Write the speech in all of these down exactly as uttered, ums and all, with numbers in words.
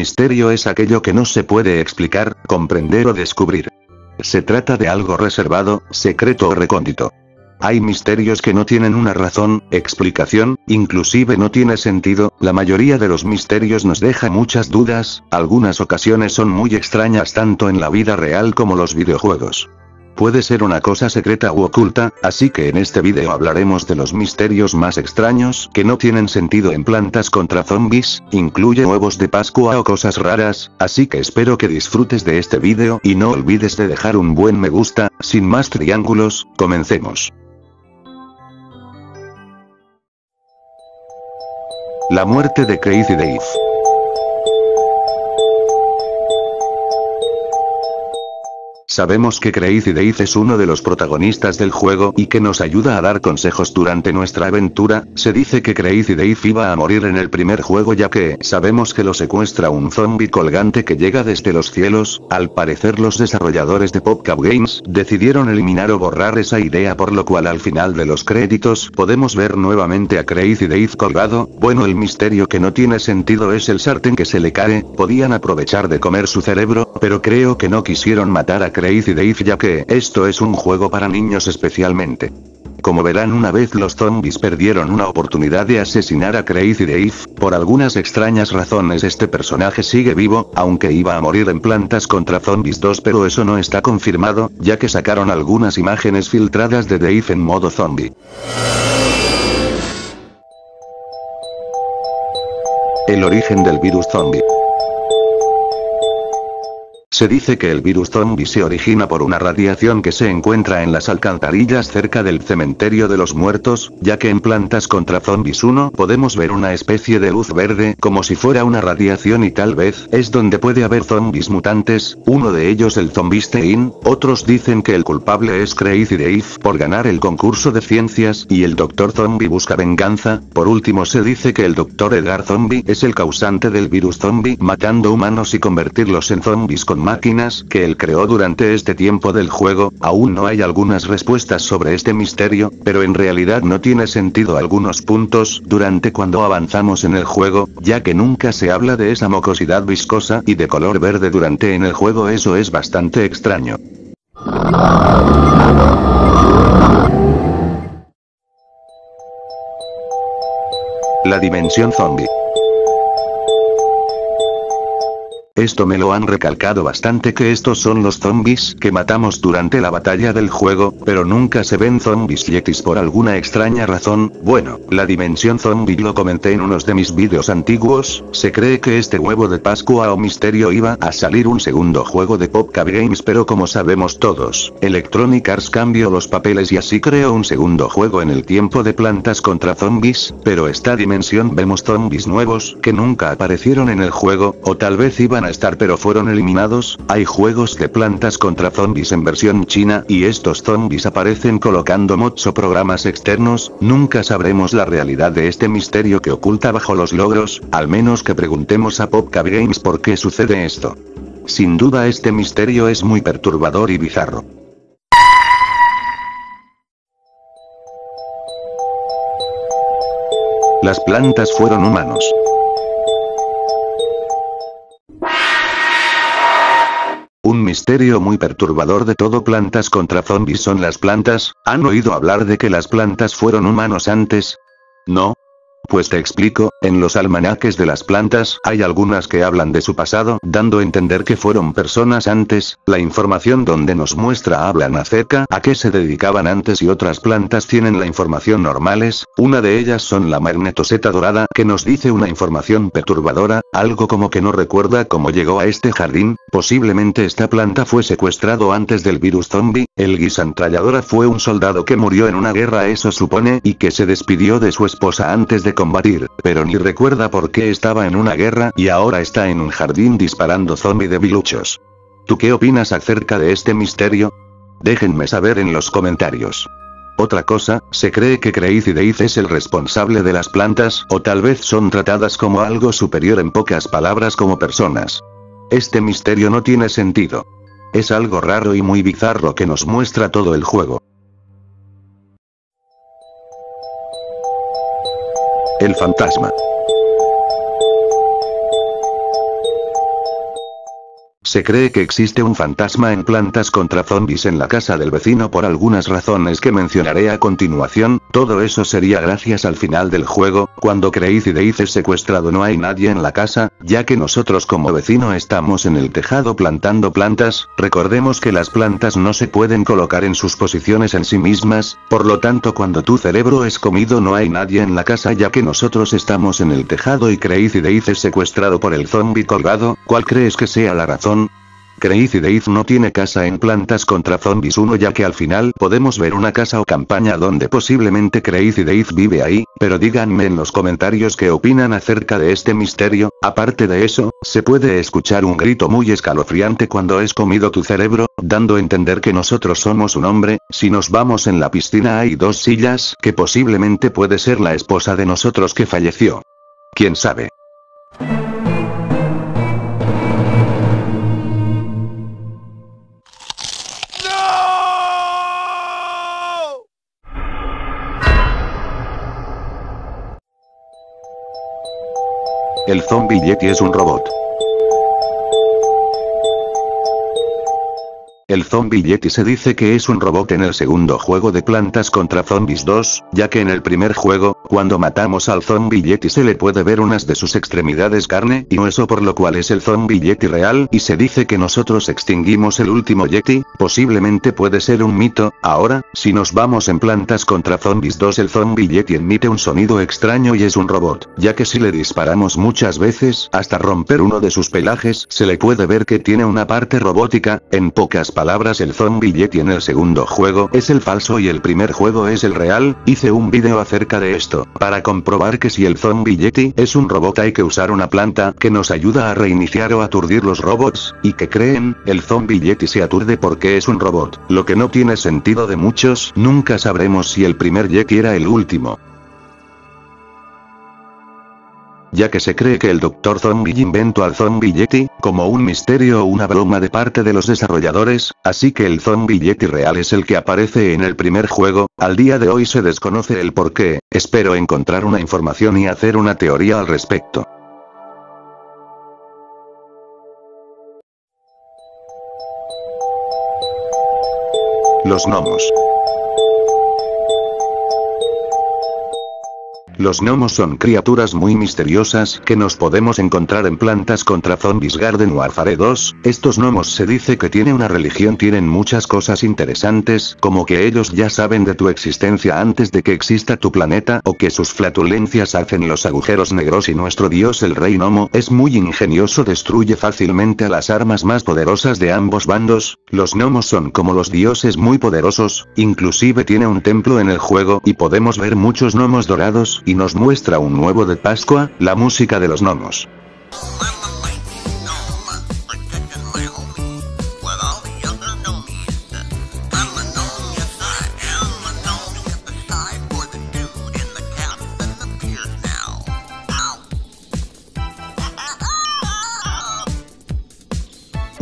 misterio es aquello que no se puede explicar, comprender o descubrir. Se trata de algo reservado, secreto o recóndito. Hay misterios que no tienen una razón, explicación, inclusive no tiene sentido. La mayoría de los misterios nos deja muchas dudas, algunas ocasiones son muy extrañas tanto en la vida real como los videojuegos. Puede ser una cosa secreta u oculta, así que en este video hablaremos de los misterios más extraños que no tienen sentido en Plantas contra Zombies, incluye huevos de Pascua o cosas raras, así que espero que disfrutes de este video y no olvides de dejar un buen me gusta. Sin más triángulos, comencemos. La muerte de Crazy Dave. Sabemos que Crazy Dave es uno de los protagonistas del juego y que nos ayuda a dar consejos durante nuestra aventura. Se dice que Crazy Dave iba a morir en el primer juego ya que sabemos que lo secuestra un zombie colgante que llega desde los cielos. Al parecer los desarrolladores de PopCap Games decidieron eliminar o borrar esa idea, por lo cual al final de los créditos podemos ver nuevamente a Crazy Dave colgado. Bueno, el misterio que no tiene sentido es el sartén que se le cae. Podían aprovechar de comer su cerebro, pero creo que no quisieron matar a Crazy Crazy Dave ya que esto es un juego para niños especialmente. Como verán, una vez los zombies perdieron una oportunidad de asesinar a Crazy Dave, por algunas extrañas razones este personaje sigue vivo, aunque iba a morir en Plantas contra Zombies dos, pero eso no está confirmado, ya que sacaron algunas imágenes filtradas de Dave en modo zombie. El origen del virus zombie. Se dice que el virus zombie se origina por una radiación que se encuentra en las alcantarillas cerca del cementerio de los muertos, ya que en Plantas contra Zombies uno podemos ver una especie de luz verde como si fuera una radiación y tal vez es donde puede haber zombies mutantes, uno de ellos el Zombistein. Otros dicen que el culpable es Crazy Dave por ganar el concurso de ciencias y el doctor Zombie busca venganza. Por último, se dice que el doctor Edgar Zombie es el causante del virus zombie, matando humanos y convertirlos en zombies con más máquinas que él creó durante este tiempo del juego. Aún no hay algunas respuestas sobre este misterio, pero en realidad no tiene sentido algunos puntos durante cuando avanzamos en el juego, ya que nunca se habla de esa mucosidad viscosa y de color verde durante en el juego. Eso es bastante extraño. La dimensión zombie. Esto me lo han recalcado bastante, que estos son los zombies que matamos durante la batalla del juego, pero nunca se ven zombies yetis por alguna extraña razón. Bueno, la dimensión zombie lo comenté en unos de mis vídeos antiguos. Se cree que este huevo de Pascua o misterio iba a salir un segundo juego de PopCap Games, pero como sabemos todos, Electronic Arts cambió los papeles y así creó un segundo juego en el tiempo de Plantas contra Zombies, pero esta dimensión vemos zombies nuevos que nunca aparecieron en el juego, o tal vez iban a estar pero fueron eliminados. Hay juegos de Plantas contra Zombies en versión china y estos zombies aparecen colocando mods o programas externos. Nunca sabremos la realidad de este misterio que oculta bajo los logros, al menos que preguntemos a PopCap Games por qué sucede esto. Sin duda este misterio es muy perturbador y bizarro. Las plantas fueron humanos. Un misterio muy perturbador de todo Plantas contra Zombies son las plantas. ¿Han oído hablar de que las plantas fueron humanos antes? ¿No? Pues te explico. En los almanaques de las plantas hay algunas que hablan de su pasado, dando a entender que fueron personas antes. La información donde nos muestra hablan acerca a qué se dedicaban antes y otras plantas tienen la información normales. Una de ellas son la Magnetoseta Dorada, que nos dice una información perturbadora, algo como que no recuerda cómo llegó a este jardín. Posiblemente esta planta fue secuestrado antes del virus zombie. El Guisantralladora fue un soldado que murió en una guerra, eso supone, y que se despidió de su esposa antes de combatir, pero ni recuerda por qué estaba en una guerra y ahora está en un jardín disparando zombie de biluchos. ¿Tú qué opinas acerca de este misterio? Déjenme saber en los comentarios. Otra cosa, se cree que Crazy Dave es el responsable de las plantas, o tal vez son tratadas como algo superior, en pocas palabras como personas. Este misterio no tiene sentido. Es algo raro y muy bizarro que nos muestra todo el juego. El fantasma. Se cree que existe un fantasma en Plantas contra Zombies en la casa del vecino por algunas razones que mencionaré a continuación. Todo eso sería gracias al final del juego, cuando Crazy Dave es secuestrado. No hay nadie en la casa, ya que nosotros como vecino estamos en el tejado plantando plantas. Recordemos que las plantas no se pueden colocar en sus posiciones en sí mismas, por lo tanto cuando tu cerebro es comido no hay nadie en la casa, ya que nosotros estamos en el tejado y Crazy Dave es secuestrado por el zombie colgado. ¿Cuál crees que sea la razón? Crazy Dave no tiene casa en Plantas contra Zombies uno, ya que al final podemos ver una casa o campaña donde posiblemente Crazy Dave vive ahí, pero díganme en los comentarios qué opinan acerca de este misterio. Aparte de eso, se puede escuchar un grito muy escalofriante cuando es comido tu cerebro, dando a entender que nosotros somos un hombre. Si nos vamos en la piscina hay dos sillas que posiblemente puede ser la esposa de nosotros que falleció. ¿Quién sabe? El Zombie Yeti es un robot. El Zombie Yeti se dice que es un robot en el segundo juego de Plantas contra Zombies dos, ya que en el primer juego, cuando matamos al Zombie Yeti se le puede ver unas de sus extremidades carne y hueso, por lo cual es el Zombie Yeti real, y se dice que nosotros extinguimos el último Yeti. Posiblemente puede ser un mito. Ahora, si nos vamos en Plantas contra Zombies dos, el Zombie Yeti emite un sonido extraño y es un robot, ya que si le disparamos muchas veces hasta romper uno de sus pelajes se le puede ver que tiene una parte robótica. En pocas palabras palabras el Zombie Yeti en el segundo juego es el falso y el primer juego es el real. Hice un vídeo acerca de esto. Para comprobar que si el Zombie Yeti es un robot hay que usar una planta que nos ayuda a reiniciar o aturdir los robots, y que creen, el Zombie Yeti se aturde porque es un robot, lo que no tiene sentido de muchos. Nunca sabremos si el primer Yeti era el último, ya que se cree que el doctor Zombie inventó al Zombie Yeti, como un misterio o una broma de parte de los desarrolladores, así que el Zombie Yeti real es el que aparece en el primer juego. Al día de hoy se desconoce el porqué. Espero encontrar una información y hacer una teoría al respecto. Los gnomos. Los gnomos son criaturas muy misteriosas que nos podemos encontrar en Plantas contra Zombies Garden Warfare dos. Estos gnomos se dice que tienen una religión, tienen muchas cosas interesantes, como que ellos ya saben de tu existencia antes de que exista tu planeta, o que sus flatulencias hacen los agujeros negros, y nuestro dios el rey gnomo es muy ingenioso, destruye fácilmente a las armas más poderosas de ambos bandos. Los gnomos son como los dioses, muy poderosos, inclusive tiene un templo en el juego y podemos ver muchos gnomos dorados, y nos muestra un huevo de Pascua, la música de los gnomos.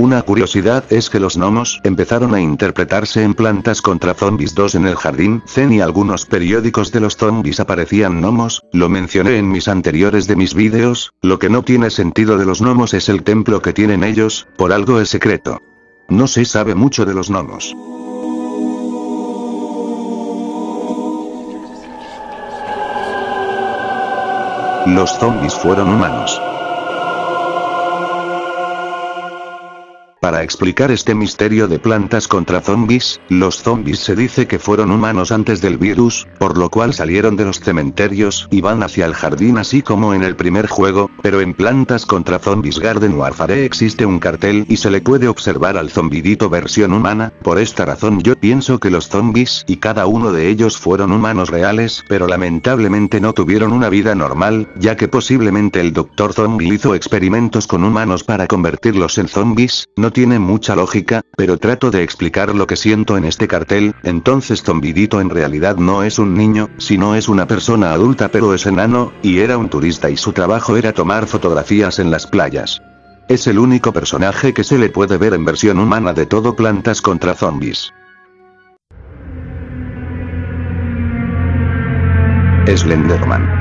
Una curiosidad es que los gnomos empezaron a interpretarse en Plantas contra Zombies dos en el jardín Zen, y algunos periódicos de los zombies aparecían gnomos. Lo mencioné en mis anteriores de mis vídeos. Lo que no tiene sentido de los gnomos es el templo que tienen ellos, por algo es secreto. No se sabe mucho de los gnomos. Los zombies fueron humanos. Para explicar este misterio de Plantas contra Zombies, los zombies se dice que fueron humanos antes del virus, por lo cual salieron de los cementerios y van hacia el jardín, así como en el primer juego, pero en Plantas contra Zombies Garden Warfare existe un cartel y se le puede observar al zombidito versión humana. Por esta razón yo pienso que los zombies y cada uno de ellos fueron humanos reales, pero lamentablemente no tuvieron una vida normal, ya que posiblemente el doctor Zombie hizo experimentos con humanos para convertirlos en zombies. No No tiene mucha lógica, pero trato de explicar lo que siento en este cartel. Entonces Zombidito en realidad no es un niño, sino es una persona adulta, pero es enano, y era un turista y su trabajo era tomar fotografías en las playas. Es el único personaje que se le puede ver en versión humana de todo Plantas contra Zombies. Slenderman.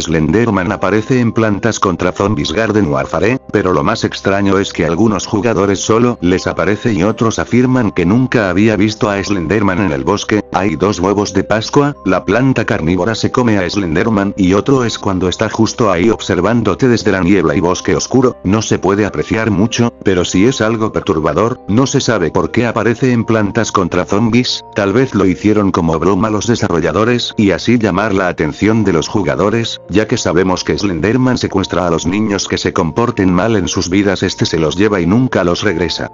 Slenderman aparece en Plantas contra Zombies Garden Warfare, pero lo más extraño es que algunos jugadores solo les aparece y otros afirman que nunca había visto a Slenderman en el bosque. Hay dos huevos de Pascua, la planta carnívora se come a Slenderman y otro es cuando está justo ahí observándote desde la niebla y bosque oscuro. No se puede apreciar mucho, pero sí es algo perturbador. No se sabe por qué aparece en Plantas contra Zombies, tal vez lo hicieron como broma los desarrolladores y así llamar la atención de los jugadores, ya que sabemos que Slenderman secuestra a los niños que se comporten mal en sus vidas, este se los lleva y nunca los regresa.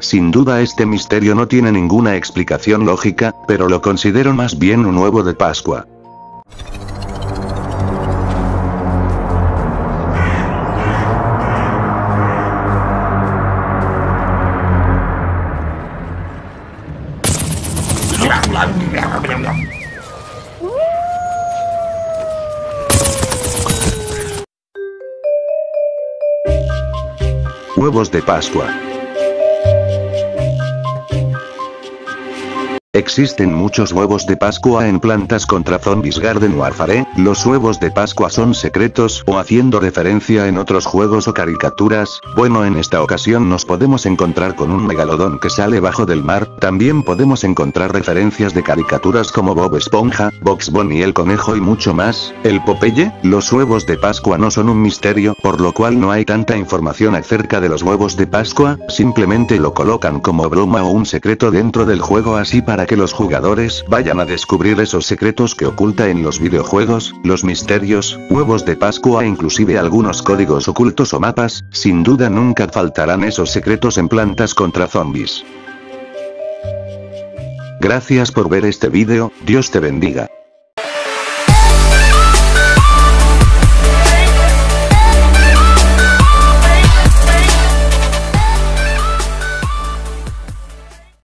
Sin duda este misterio no tiene ninguna explicación lógica, pero lo considero más bien un huevo de Pascua. Huevos de Pascua. Existen muchos huevos de Pascua en Plantas contra Zombies Garden Warfare. Los huevos de Pascua son secretos o haciendo referencia en otros juegos o caricaturas. Bueno, en esta ocasión nos podemos encontrar con un megalodón que sale bajo del mar. También podemos encontrar referencias de caricaturas como Bob Esponja, Bugs Bunny y el conejo y mucho más. El Popeye. Los huevos de Pascua no son un misterio, por lo cual no hay tanta información acerca de los huevos de Pascua. Simplemente lo colocan como broma o un secreto dentro del juego, así para que los jugadores vayan a descubrir esos secretos que oculta en los videojuegos, los misterios, huevos de Pascua e inclusive algunos códigos ocultos o mapas. Sin duda nunca faltarán esos secretos en Plantas contra Zombies. Gracias por ver este vídeo, Dios te bendiga.